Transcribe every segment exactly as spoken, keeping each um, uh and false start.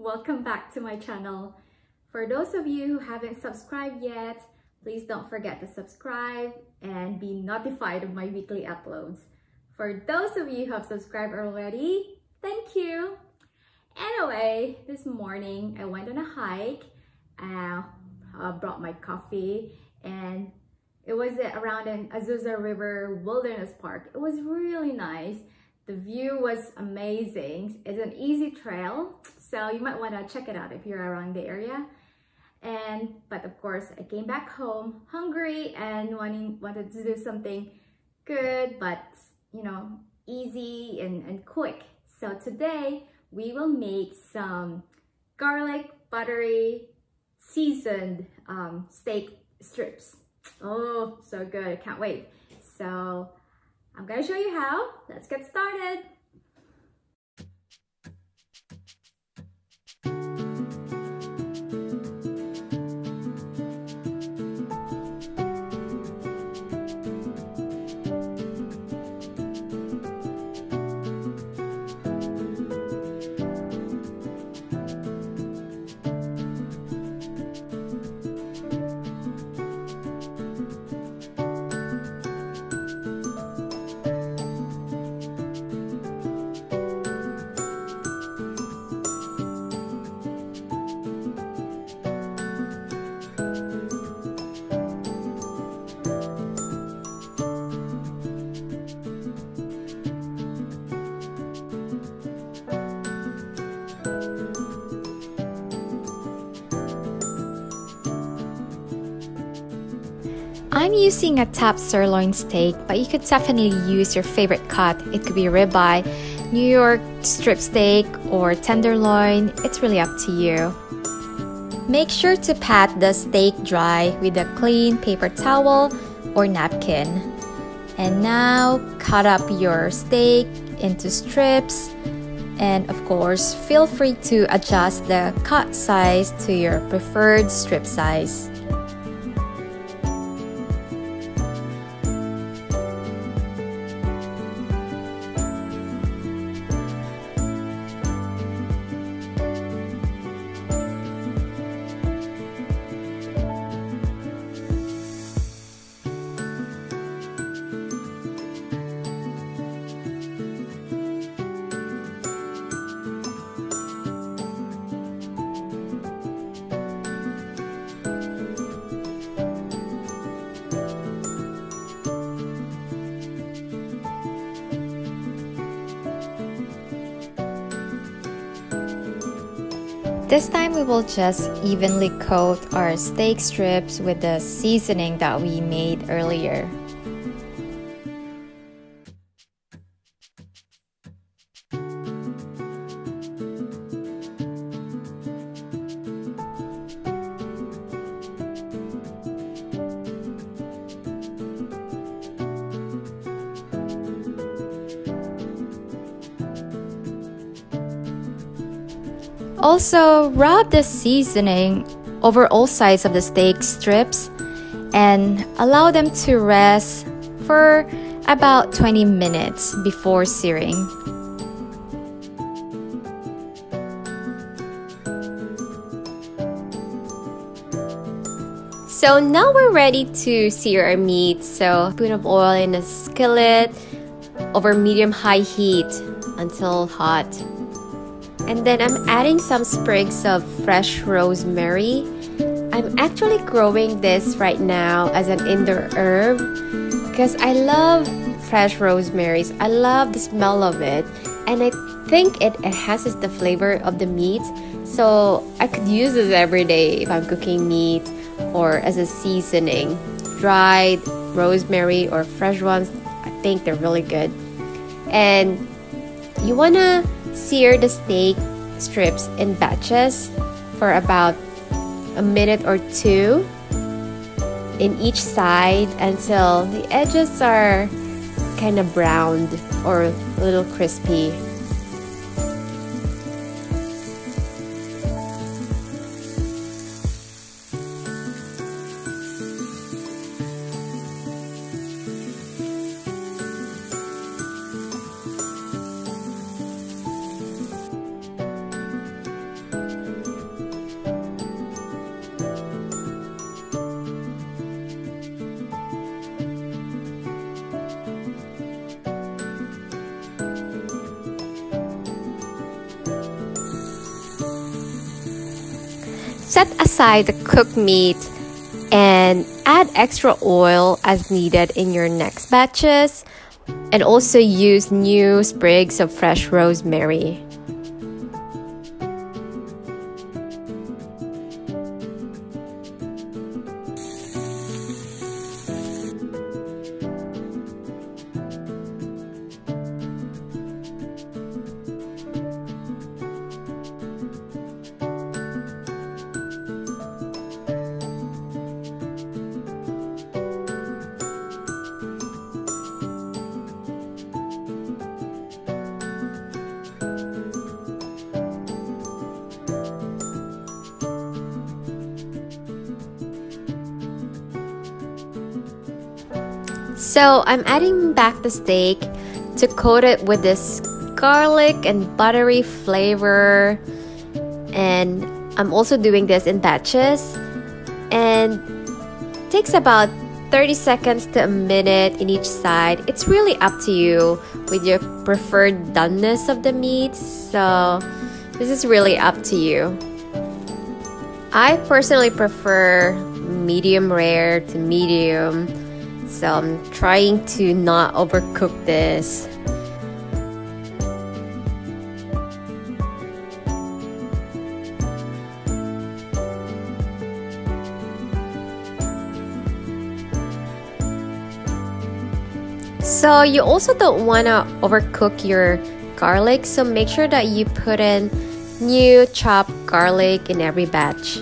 Welcome back to my channel. For those of you who haven't subscribed yet, please don't forget to subscribe and be notified of my weekly uploads. For those of you who have subscribed already, thank you. Anyway, this morning I went on a hike. Uh, I brought my coffee and it was around an Azusa River Wilderness Park. It was really nice. The view was amazing. It's an easy trail, so you might want to check it out if you're around the area. And but of course, I came back home hungry and wanting wanted to do something good, but you know, easy and, and quick. So today we will make some garlic buttery seasoned um, steak strips. Oh, so good, I can't wait. So I'm gonna show you how. Let's get started. I'm using a tap sirloin steak, but you could definitely use your favorite cut. It could be ribeye, New York strip steak, or tenderloin. It's really up to you. Make sure to pat the steak dry with a clean paper towel or napkin. And now cut up your steak into strips. And of course, feel free to adjust the cut size to your preferred strip size. This time we will just evenly coat our steak strips with the seasoning that we made earlier. Also, rub the seasoning over all sides of the steak strips and allow them to rest for about twenty minutes before searing. So now we're ready to sear our meat. So, spoon of oil in a skillet over medium-high heat until hot. And then I'm adding some sprigs of fresh rosemary. I'm actually growing this right now as an indoor herb because I love fresh rosemaries. I love the smell of it, and I think it enhances the flavor of the meat. So I could use this every day if I'm cooking meat or as a seasoning. Dried rosemary or fresh ones, I think they're really good. And you wanna sear the steak strips in batches for about a minute or two in each side until the edges are kind of browned or a little crispy. Set aside the cooked meat and add extra oil as needed in your next batches, and also use new sprigs of fresh rosemary. So I'm adding back the steak to coat it with this garlic and buttery flavor, and I'm also doing this in batches, and it takes about thirty seconds to a minute in each side. It's really up to you with your preferred doneness of the meat, so this is really up to you. I personally prefer medium rare to medium, so I'm trying to not overcook this. So you also don't want to overcook your garlic, so make sure that you put in new chopped garlic in every batch.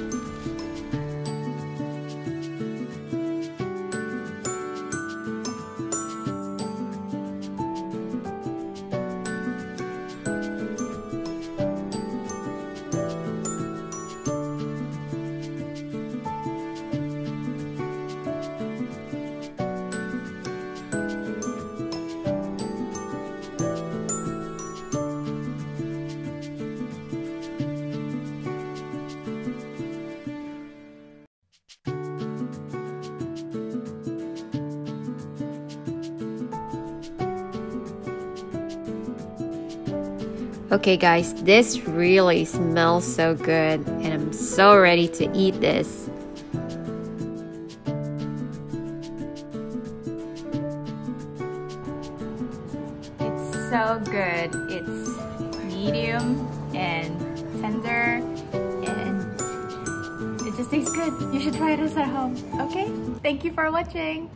Okay guys, this really smells so good and I'm so ready to eat this. It's so good. It's medium and tender and it just tastes good. You should try this at home, okay? Thank you for watching.